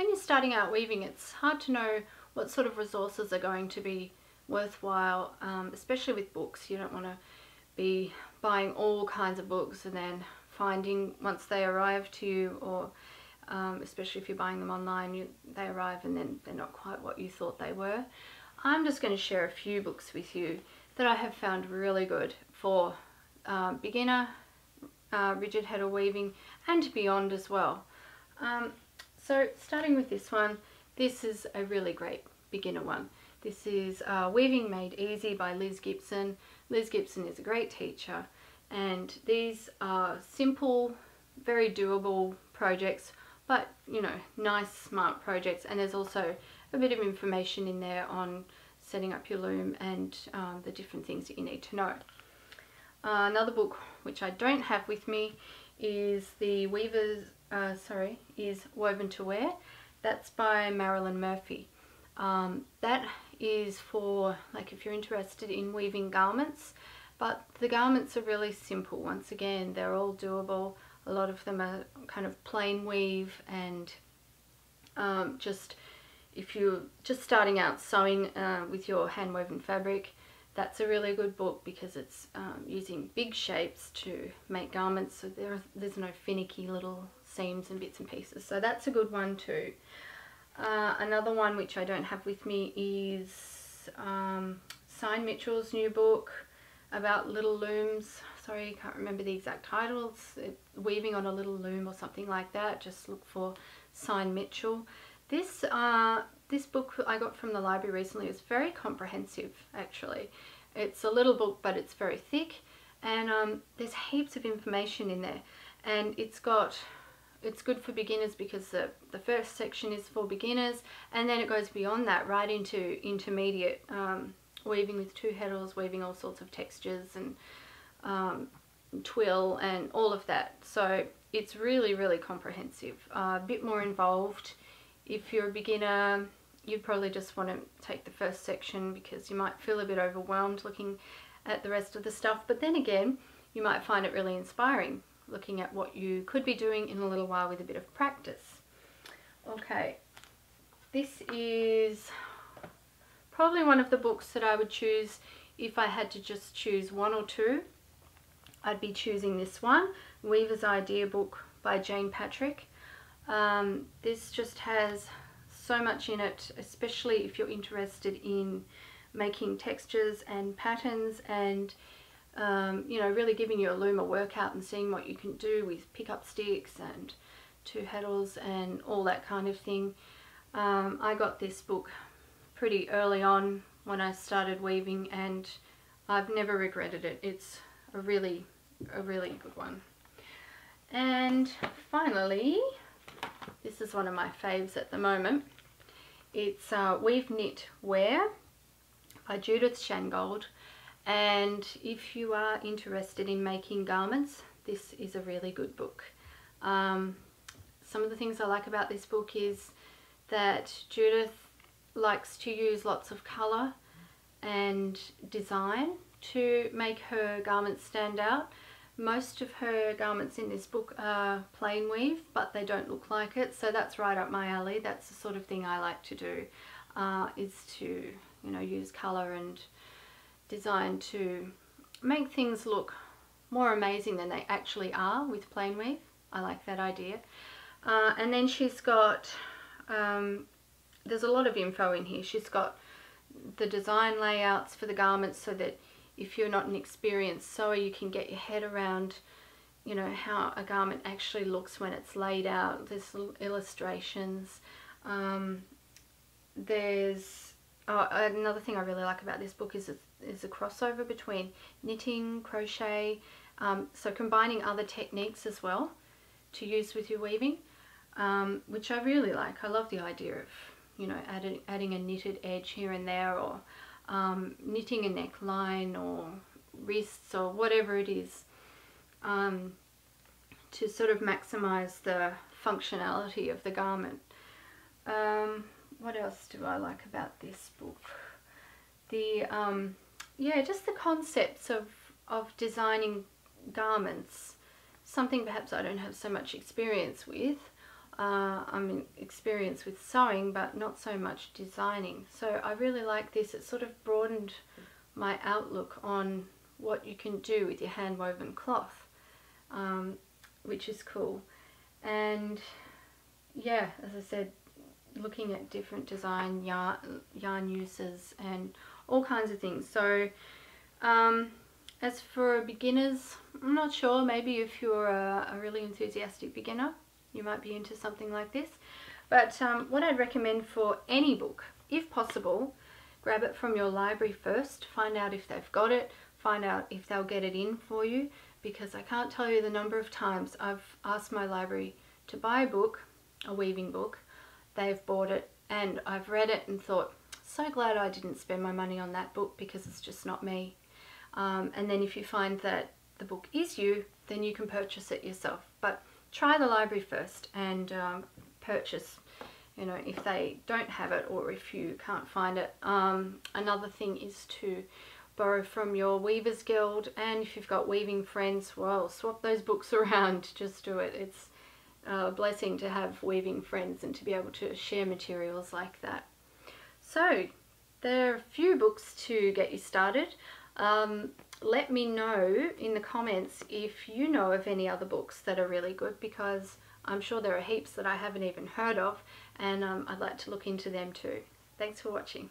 when you're starting out weaving, it's hard to know what sort of resources are going to be worthwhile, especially with books. You don't want to be buying all kinds of books and then finding once they arrive to you, or especially if you're buying them online, they arrive and then they're not quite what you thought they were. I'm just going to share a few books with you that I have found really good for beginner rigid heddle weaving and beyond as well. So starting with this one, this is a really great beginner one. This is Weaving Made Easy by Liz Gibson. Liz Gibson is a great teacher, and these are simple, very doable projects, but you know, nice smart projects. And there's also a bit of information in there on setting up your loom and the different things that you need to know. Another book which I don't have with me is the is Woven to Wear. That's by Marilyn Murphy. That is for, like, if you're interested in weaving garments, but the garments are really simple. Once again, they're all doable. A lot of them are kind of plain weave, and just if you're just starting out sewing with your hand woven fabric, that's a really good book because it's using big shapes to make garments, so there's no finicky little seams and bits and pieces. So that's a good one too. Another one which I don't have with me is Sign Mitchell's new book about little looms. Sorry, I can't remember the exact title. Weaving on a Little Loom or something like that. Just look for Sign Mitchell. This book I got from the library recently. It's very comprehensive, actually. It's a little book, but it's very thick, and there's heaps of information in there. And it's good for beginners because the first section is for beginners, and then it goes beyond that right into intermediate weaving with two heddles, weaving all sorts of textures and twill and all of that. So it's really, really comprehensive, a bit more involved. If you're a beginner, you'd probably just want to take the first section because you might feel a bit overwhelmed looking at the rest of the stuff. But then again, you might find it really inspiring looking at what you could be doing in a little while with a bit of practice. Okay, this is probably one of the books that I would choose if I had to just choose one or two. I'd be choosing this one, Weaver's Idea Book by Jane Patrick. This just has so much in it, especially if you're interested in making textures and patterns and you know, really giving your loom a workout and seeing what you can do with pickup sticks and two heddles and all that kind of thing. I got this book pretty early on when I started weaving, and I've never regretted it. It's a really good one. And finally, this is one of my faves at the moment. It's Weave, Knit, Wear by Judith Shangold. And if you are interested in making garments, this is a really good book. Some of the things I like about this book is that Judith likes to use lots of colour and design to make her garments stand out. Most of her garments in this book are plain weave, but they don't look like it, so that's right up my alley. That's the sort of thing I like to do, is to, you know, use colour and design to make things look more amazing than they actually are with plain weave. I like that idea. And then she's got, there's a lot of info in here. She's got the design layouts for the garments so that if you're not an experienced sewer, you can get your head around, you know, how a garment actually looks when it's laid out. There's little illustrations. Another thing I really like about this book is a crossover between knitting, crochet, so combining other techniques as well to use with your weaving, which I really like. I love the idea of, you know, adding a knitted edge here and there, or knitting a neckline or wrists or whatever it is, to sort of maximize the functionality of the garment. What else do I like about this book? Yeah, just the concepts of designing garments, something perhaps I don't have so much experience with, I'm experienced with sewing but not so much designing. So I really like this. It sort of broadened my outlook on what you can do with your hand woven cloth, which is cool. And yeah, as I said, looking at different design, yarn uses and all kinds of things. So as for beginners, I'm not sure, maybe if you're a really enthusiastic beginner, you might be into something like this. But what I'd recommend for any book, if possible, grab it from your library first, find out if they've got it, find out if they'll get it in for you, because I can't tell you the number of times I've asked my library to buy a book, a weaving book, they've bought it and I've read it and thought, so glad I didn't spend my money on that book because it's just not me. And then if you find that the book is you, then you can purchase it yourself. But try the library first and purchase, you know, if they don't have it or if you can't find it. Another thing is to borrow from your Weavers Guild, and if you've got weaving friends, well, swap those books around, just do it. It's a blessing to have weaving friends and to be able to share materials like that. So there are a few books to get you started. Let me know in the comments if you know of any other books that are really good, because I'm sure there are heaps that I haven't even heard of, and I'd like to look into them too. Thanks for watching.